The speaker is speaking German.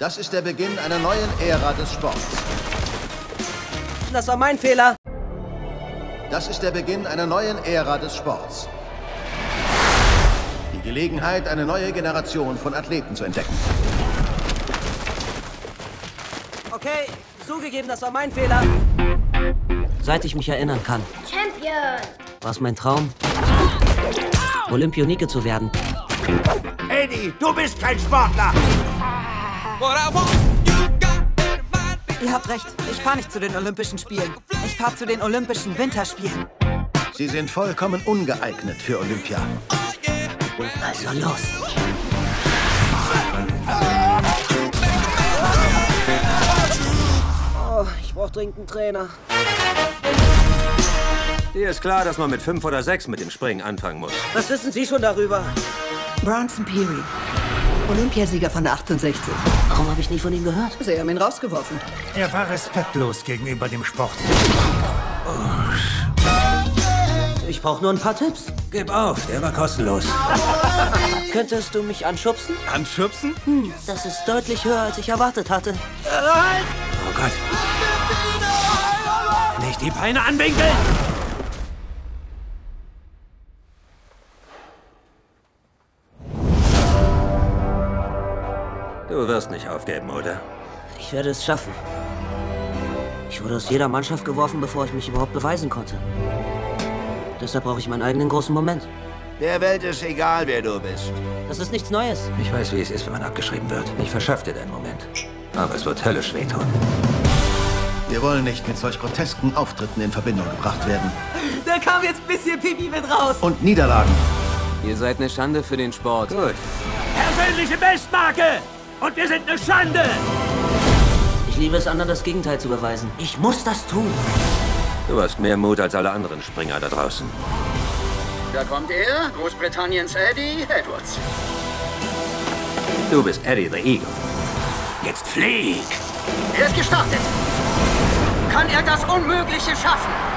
Das ist der Beginn einer neuen Ära des Sports. Das war mein Fehler. Das ist der Beginn einer neuen Ära des Sports. Die Gelegenheit, eine neue Generation von Athleten zu entdecken. Okay, zugegeben, das war mein Fehler. Seit ich mich erinnern kann. Champion! War es mein Traum, Olympionike zu werden. Eddie, du bist kein Sportler! Ihr habt recht. Ich fahre nicht zu den Olympischen Spielen. Ich fahre zu den Olympischen Winterspielen. Sie sind vollkommen ungeeignet für Olympia. Also los. Oh, ich brauche dringend einen Trainer. Dir ist klar, dass man mit 5 oder 6 mit dem Springen anfangen muss. Was wissen Sie schon darüber? Bronson Peary. Olympiasieger von 68. Warum habe ich nie von ihm gehört? Sie haben ihn rausgeworfen. Er war respektlos gegenüber dem Sport. Oh. Ich brauche nur ein paar Tipps. Gib auf, der war kostenlos. Könntest du mich anschubsen? Anschubsen? Das ist deutlich höher, als ich erwartet hatte. Oh Gott. Nicht die Beine anwinkeln! Du wirst nicht aufgeben, oder? Ich werde es schaffen. Ich wurde aus jeder Mannschaft geworfen, bevor ich mich überhaupt beweisen konnte. Deshalb brauche ich meinen eigenen großen Moment. Der Welt ist egal, wer du bist. Das ist nichts Neues. Ich weiß, wie es ist, wenn man abgeschrieben wird. Ich verschaffe dir deinen Moment. Aber es wird höllisch wehtun. Wir wollen nicht mit solch grotesken Auftritten in Verbindung gebracht werden. Da kam jetzt ein bisschen Pipi mit raus. Und Niederlagen. Ihr seid eine Schande für den Sport. Gut. Persönliche Bestmarke! Und wir sind eine Schande! Ich liebe es, anderen das Gegenteil zu beweisen. Ich muss das tun. Du hast mehr Mut als alle anderen Springer da draußen. Da kommt er, Großbritanniens Eddie Edwards. Du bist Eddie the Eagle. Jetzt flieg! Er ist gestartet. Kann er das Unmögliche schaffen?